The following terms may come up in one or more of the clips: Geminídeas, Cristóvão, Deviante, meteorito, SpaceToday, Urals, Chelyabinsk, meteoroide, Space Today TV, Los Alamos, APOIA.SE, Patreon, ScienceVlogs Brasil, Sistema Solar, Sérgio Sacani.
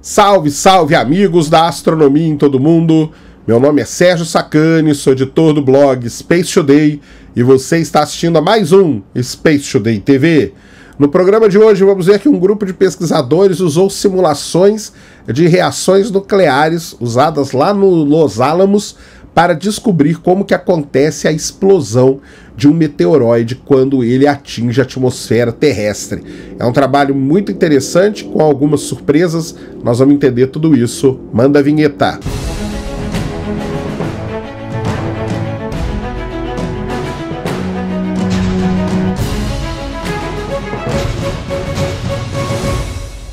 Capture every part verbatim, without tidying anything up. Salve, salve amigos da astronomia em todo mundo! Meu nome é Sérgio Sacani, sou editor do blog Space Today e você está assistindo a mais um Space Today T V. No programa de hoje vamos ver que um grupo de pesquisadores usou simulações de reações nucleares usadas lá no Los Alamos para descobrir como que acontece a explosão de um meteoroide quando ele atinge a atmosfera terrestre. É um trabalho muito interessante, com algumas surpresas. Nós vamos entender tudo isso. Manda a vinheta!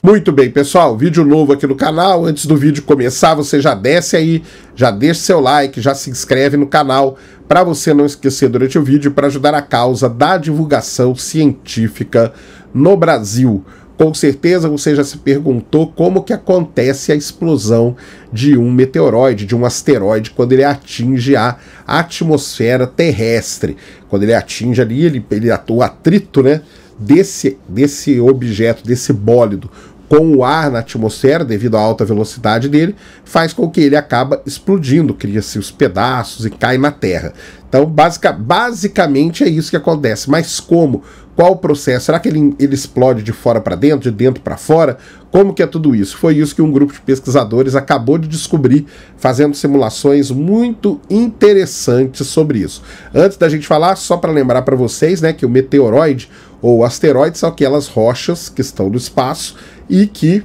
Muito bem, pessoal, vídeo novo aqui no canal. Antes do vídeo começar, você já desce aí, já deixa seu like, já se inscreve no canal, para você não esquecer durante o vídeo, para ajudar a causa da divulgação científica no Brasil. Com certeza você já se perguntou como que acontece a explosão de um meteoroide, de um asteroide, quando ele atinge a atmosfera terrestre. Quando ele atinge ali, ele, ele atua o atrito, né, desse, desse objeto, desse bólido, com o ar na atmosfera, devido à alta velocidade dele, faz com que ele acaba explodindo, cria-se os pedaços e cai na Terra. Então, basic, basicamente é isso que acontece. Mas como? Qual o processo? Será que ele, ele explode de fora para dentro, de dentro para fora? Como que é tudo isso? Foi isso que um grupo de pesquisadores acabou de descobrir, fazendo simulações muito interessantes sobre isso. Antes da gente falar, só para lembrar para vocês, né, que o meteoroide ou asteroide são aquelas rochas que estão no espaço e que,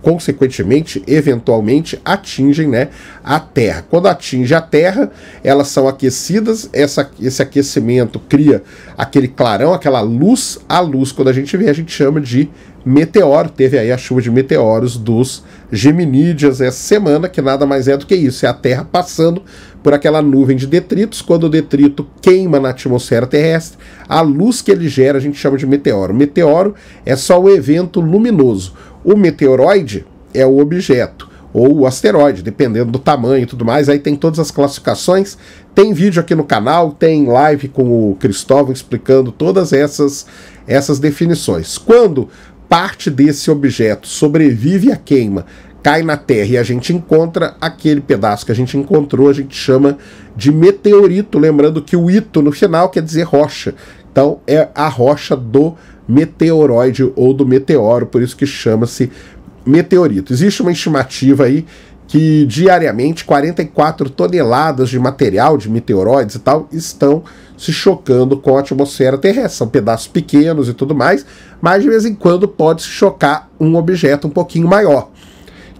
consequentemente, eventualmente atingem, né, a Terra. Quando atinge a Terra, elas são aquecidas, essa, esse aquecimento cria aquele clarão, aquela luz. A luz, quando a gente vê, a gente chama de meteoro. Teve aí a chuva de meteoros dos Geminídeas essa semana, que nada mais é do que isso, é a Terra passando por aquela nuvem de detritos. Quando o detrito queima na atmosfera terrestre, a luz que ele gera a gente chama de meteoro. O meteoro é só o evento luminoso. O meteoroide é o objeto, ou o asteroide, dependendo do tamanho e tudo mais. Aí tem todas as classificações, tem vídeo aqui no canal, tem live com o Cristóvão explicando todas essas, essas definições. Quando parte desse objeto sobrevive à queima, cai na Terra e a gente encontra aquele pedaço que a gente encontrou, a gente chama de meteorito, lembrando que o ito no final quer dizer rocha. Então é a rocha do meteoroide ou do meteoro, por isso que chama-se meteorito. Existe uma estimativa aí que diariamente quarenta e quatro toneladas de material de meteoroides e tal estão se chocando com a atmosfera terrestre. São pedaços pequenos e tudo mais, mas de vez em quando pode se chocar um objeto um pouquinho maior.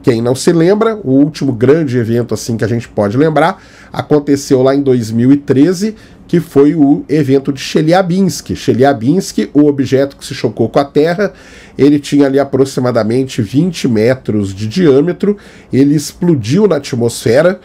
Quem não se lembra, o último grande evento assim que a gente pode lembrar aconteceu lá em dois mil e treze, que foi o evento de Chelyabinsk. Chelyabinsk, o objeto que se chocou com a Terra, ele tinha ali aproximadamente vinte metros de diâmetro, ele explodiu na atmosfera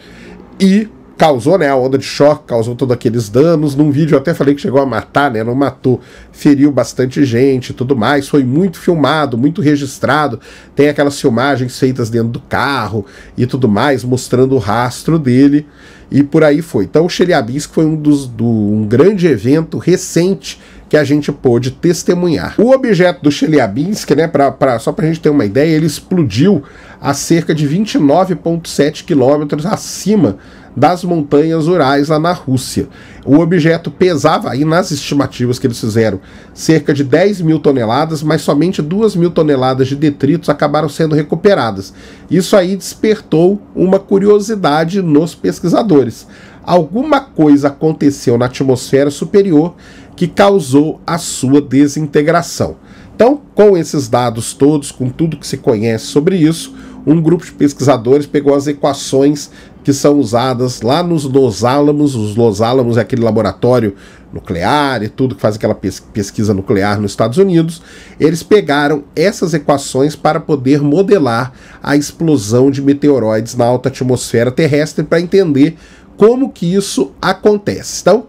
e causou, né, a onda de choque, causou todos aqueles danos. Num vídeo eu até falei que chegou a matar, né, não matou, feriu bastante gente e tudo mais, foi muito filmado, muito registrado, tem aquelas filmagens feitas dentro do carro e tudo mais, mostrando o rastro dele, e por aí foi. Então o Chelyabinsk foi um, dos, do, um grande evento recente que a gente pôde testemunhar. O objeto do Chelyabinsk, né, pra, pra, só para a gente ter uma ideia, ele explodiu a cerca de vinte e nove vírgula sete quilômetros acima das montanhas Urals, lá na Rússia. O objeto pesava, aí nas estimativas que eles fizeram, cerca de dez mil toneladas, mas somente duas mil toneladas de detritos acabaram sendo recuperadas. Isso aí despertou uma curiosidade nos pesquisadores. Alguma coisa aconteceu na atmosfera superior que causou a sua desintegração. Então, com esses dados todos, com tudo que se conhece sobre isso, um grupo de pesquisadores pegou as equações que são usadas lá nos Los Alamos. Os Los Alamos é aquele laboratório nuclear e tudo que faz aquela pesquisa nuclear nos Estados Unidos. Eles pegaram essas equações para poder modelar a explosão de meteoroides na alta atmosfera terrestre, para entender como que isso acontece. Então,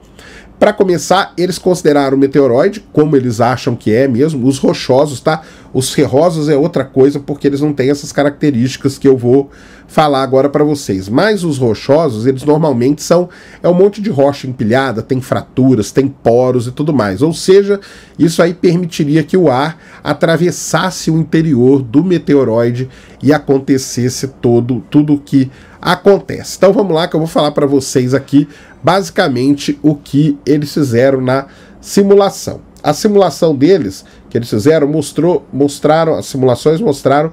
Para começar, eles consideraram o meteoroide, como eles acham que é mesmo, os rochosos, tá? Os ferrosos é outra coisa, porque eles não têm essas características que eu vou falar agora para vocês. Mas os rochosos, eles normalmente são... é um monte de rocha empilhada, tem fraturas, tem poros e tudo mais. Ou seja, isso aí permitiria que o ar atravessasse o interior do meteoroide e acontecesse todo, tudo o que acontece. Então vamos lá que eu vou falar para vocês aqui basicamente o que eles fizeram na simulação. A simulação deles, que eles fizeram, mostrou, mostraram, as simulações mostraram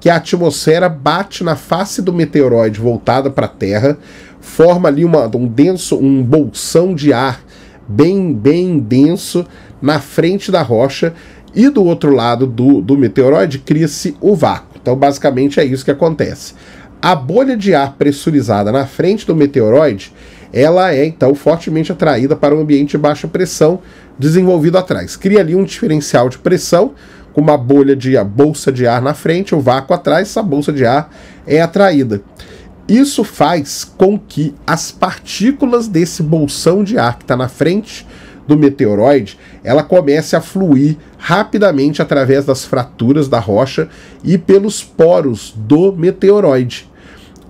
que a atmosfera bate na face do meteoroide voltada para a Terra, forma ali uma, um denso, um bolsão de ar bem, bem denso na frente da rocha, e do outro lado do, do meteoroide cria-se o vácuo. Então basicamente é isso que acontece. A bolha de ar pressurizada na frente do meteoroide, ela é então fortemente atraída para um ambiente de baixa pressão desenvolvido atrás. Cria ali um diferencial de pressão, com uma bolha de a bolsa de ar na frente, o vácuo atrás, essa bolsa de ar é atraída. Isso faz com que as partículas desse bolsão de ar que está na frente do meteoroide, ela comece a fluir rapidamente através das fraturas da rocha e pelos poros do meteoroide.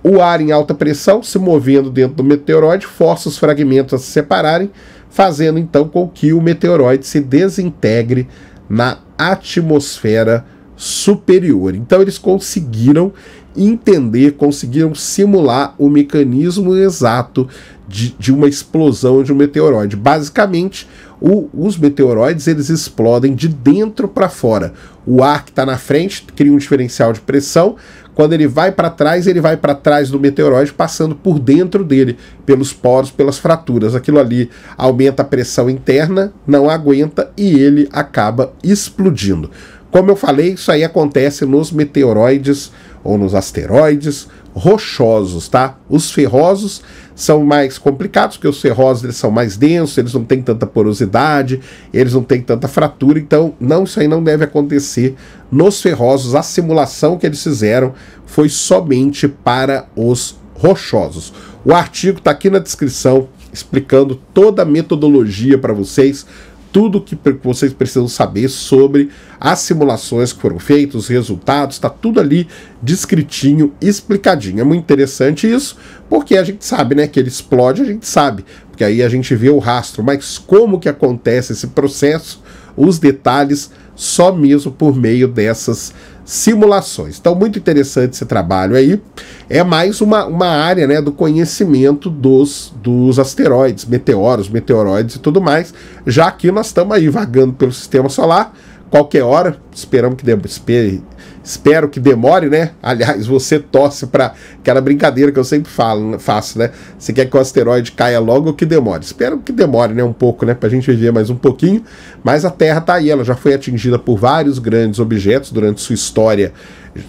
O ar em alta pressão, se movendo dentro do meteoroide, força os fragmentos a se separarem, fazendo então com que o meteoroide se desintegre na atmosfera superior. Então eles conseguiram entender, conseguiram simular o mecanismo exato de, de uma explosão de um meteoroide. Basicamente, o, os meteoroides eles explodem de dentro para fora. O ar que está na frente cria um diferencial de pressão. Quando ele vai para trás, ele vai para trás do meteoroide, passando por dentro dele, pelos poros, pelas fraturas. Aquilo ali aumenta a pressão interna, não aguenta e ele acaba explodindo. Como eu falei, isso aí acontece nos meteoroides ou nos asteroides rochosos, tá? Os ferrosos são mais complicados, porque os ferrosos eles são mais densos, eles não têm tanta porosidade, eles não têm tanta fratura, então não, isso aí não deve acontecer nos ferrosos. A simulação que eles fizeram foi somente para os rochosos. O artigo está aqui na descrição, explicando toda a metodologia para vocês, tudo que vocês precisam saber sobre as simulações que foram feitas, os resultados, está tudo ali descritinho, explicadinho. É muito interessante isso, porque a gente sabe, né, que ele explode, a gente sabe, porque aí a gente vê o rastro, mas como que acontece esse processo, os detalhes, só mesmo por meio dessas simulações. Então, muito interessante esse trabalho aí. É mais uma, uma área, né, do conhecimento dos, dos asteroides, meteoros, meteoroides e tudo mais. Já que nós estamos aí vagando pelo Sistema Solar, qualquer hora, esperamos que de, espere, espero que demore, né? Aliás, você torce para aquela brincadeira que eu sempre falo, faço, né? Você quer que o asteroide caia logo ou que demore? Espero que demore, né? Um pouco, né? Para a gente viver mais um pouquinho. Mas a Terra tá aí, ela já foi atingida por vários grandes objetos durante sua história,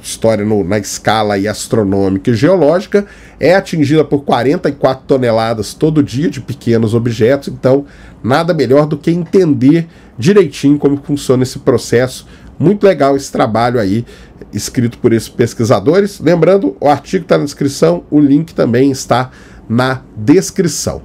história no, na escala aí astronômica e geológica. É atingida por quarenta e quatro toneladas todo dia de pequenos objetos. Então, nada melhor do que entender direitinho como funciona esse processo. Muito legal esse trabalho aí, escrito por esses pesquisadores. Lembrando, o artigo está na descrição, o link também está na descrição.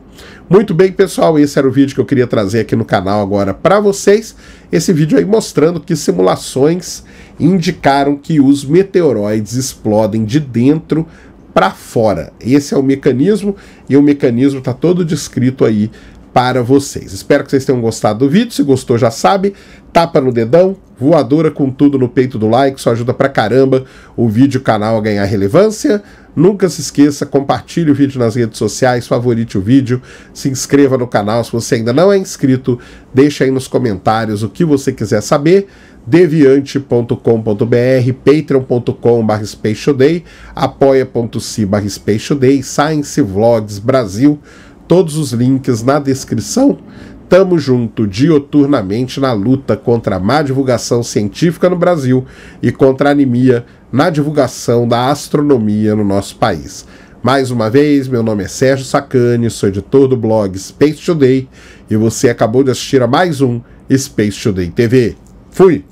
Muito bem, pessoal, esse era o vídeo que eu queria trazer aqui no canal agora para vocês. Esse vídeo aí mostrando que simulações indicaram que os meteoroides explodem de dentro para fora. Esse é o mecanismo e o mecanismo está todo descrito aí para vocês. Espero que vocês tenham gostado do vídeo. Se gostou, já sabe, tapa no dedão, voadora com tudo no peito do like, isso ajuda pra caramba o vídeo e o canal a ganhar relevância. Nunca se esqueça, compartilhe o vídeo nas redes sociais, favorite o vídeo, se inscreva no canal se você ainda não é inscrito, deixa aí nos comentários o que você quiser saber. deviante ponto com ponto br, patreon ponto com barra Space Today, apoia ponto se barra Space Today, ScienceVlogs Brasil, todos os links na descrição. Tamo junto dioturnamente na luta contra a má divulgação científica no Brasil e contra a anemia na divulgação da astronomia no nosso país. Mais uma vez, meu nome é Sérgio Sacani, sou editor do blog Space Today e você acabou de assistir a mais um Space Today T V. Fui!